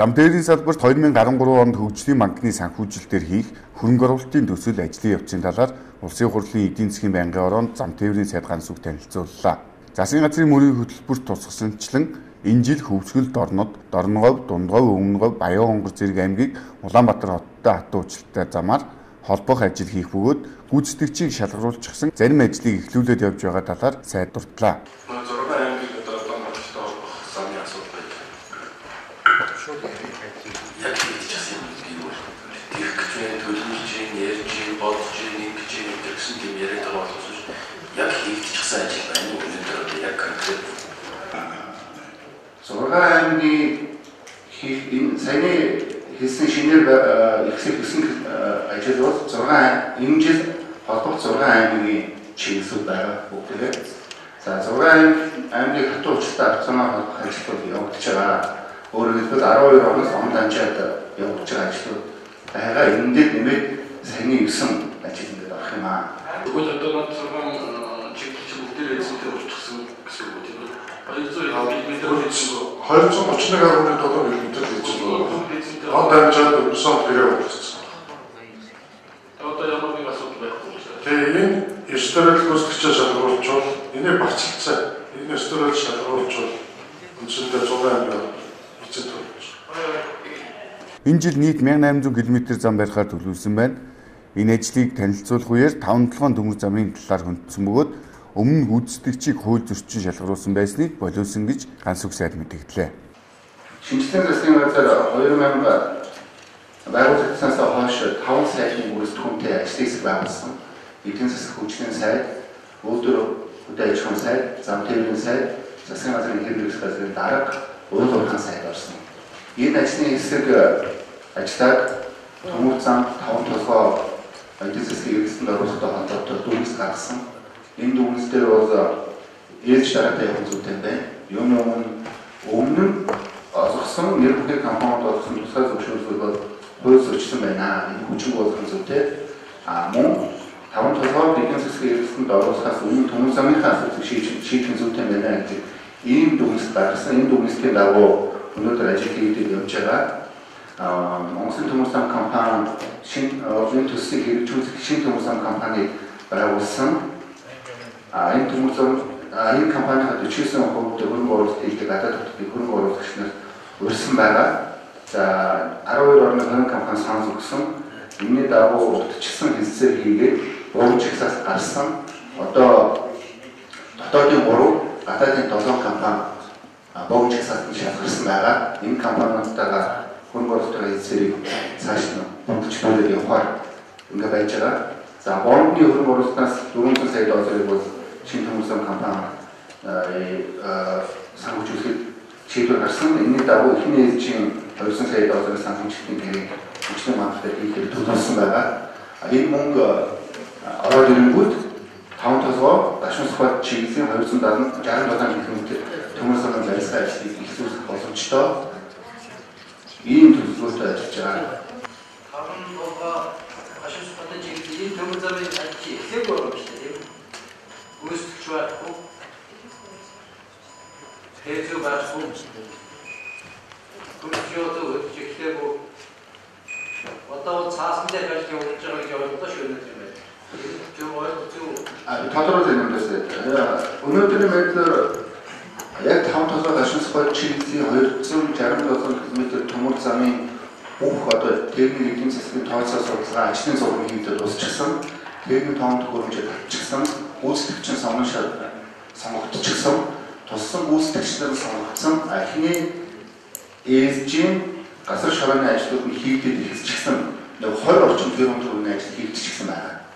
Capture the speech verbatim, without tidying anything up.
Замдэрийн салбарт two thousand thirteen онд хөгжлийн банкны санхүүжилтээр хийх хөрөнгө оруулалтын төсөл ажлын явцын талаар улсын хурлын эдийн засгийн байнгын ороонд замдэрийн сайдгаан зүг танилцууллаа. Засгийн газрын мөрийн хөтөлбөрт тусгасанчлан энэ жил хөвсгөл дорнод, Дорноговь, Дундговь, Өмнөговь, Баян Хонгор зэрэг аймгийг Улаанбаатар хоттой хатуу үйлчлэлтэй замаар холбох ажил хийх бөгөөд гүйцэтгэгчийг шалгаруулчихсан зарим ажлыг эхлүүлээд явж байгаа талаар сайд дурдлаа. Энэ жил нийт one thousand eight hundred км зам барихаар төлөвлөсөн байна. Энэ ажлыг танилцуулах үеэр five seven төмөр замын талаар хөндсөн бөгөөд өмнө гүйцэтгэгчийг хууль зөрчин шалгаруулсан байсныг болиулсан гэж ганц үг сайд мэдгдлээ. Шинжлэх ухааны газар two thousand байгуулагдсанаас хойш five саяны гүйцэтгүүнтэй ажлыг байгуулсан. Эдийн засгийн хөгжлийн сайд, үйлдвэр хөдөө аж ахуйн сайд, зам тээврийн сайд, засгийн газрын хэмжээний газрын дарга, уул уурхайн сайд орсон. Энэ ажлын хэсэг ажлаад төмөр зам таван толгой эдийн засгийн хэрэгсэнд оруулалттай холбоотой дүгнэлт гаргасан. Энэ дүгнэлтээр бол ээлж дараатай явах зүйтэй байна. Юуны өмнө олгосон нэр бүтээх компаниуд олгосон тусгай зөвшөөрлүүд бол хууль зөрчсөн байна. Энэ хүчин болгох зүйтэй. А мөн таван толгой эдийн засгийн хэрэгсэнд оруулахаас өмнө төмөр замынхаа асуудлыг шийдэх зүйтэй байна гэдэг ийм дүгнэлт гаргасан. Энэ дүгнэлтийн дагуу өнөөдөр ажил хийгээд явж байгаа. Монголын төмөр зам компани шинэ улсын төслийг хэрэгжүүлэх шинэ төмөр зам компани байгуулсан. Энэ төмөр зам энэ компанид forty-nine хувь хөрөнгө оруулалт хийдэг гадаад хотын хөрөнгө оруулагч нар урьсан байгаа. За twelve орны хөрөнгө компани санал зогсон. Энэний дагуу урдчилсан хэлцээр хийгээд уран чагсаас гарсан. Одоо дотоодын three, гадаадын seven компани богино чагсаалтанд шалгарсан байгаа. Энэ компаниудтайгаа хөрөнгө оруулалтын зэрэг цааш нь хөгжүүлээд явахаар ингээ байж байгаа. За бондны хөрөнгө оруулалтаас four hundred сая долларыг бол шинэ төмөр зам компани санхүүжүүлэхэд шийдвэр гарсан. Энэний дагуу эхний ээлжийн two hundred сая долларын санхүүжилтийн гэрээ хөгжлийн банктай хийхээр төлөвлөсөн байгаа. Энэ мөнгө ороод ирэнгүүт таван толгой Дашин Сухбат чиглэлийн two hundred seventy sixty-seven км төмөр замын барилгын ажлыг эхлүүлэх боломжтой ийм төлөвлөлтөд ажиллаж байгаа. Таван толгой Дашин Сухбат чиглэлийн төмөр замын ажлыг эхлэх боломжтой тийм гүйцэтгэж байхгүй хэцүү байхгүй гүйцэтгэж өгөхгүй одоо цаасан дээр ажил явуулж байгаа гэж ойлгох тоо шөнө юм байна. А тодорхой зэмлэлтэй. Өнөөдрийн байдлаар яг таван толгой Дашин Сухбат чиглэлийн two hundred sixty-seven км төмөр замын бүх одоо техникийн эдийн засгийн тооцоо судалгаа ажлын зургийн хийгдэл дуусчихсан. Техникийн тоон төхөөрөмжөд татчихсан. Гүйцэтгэгчийн сонгон шалгалт сонгогдчихсан. Туссан гүйцэтгэгчдэр сонгогдсон. Эхний ээлжийн газар шороны ажлууд нь хийгдэл эхэлчихсэн. twenty орчим км-ийн ажил хийгдчихсэн байна.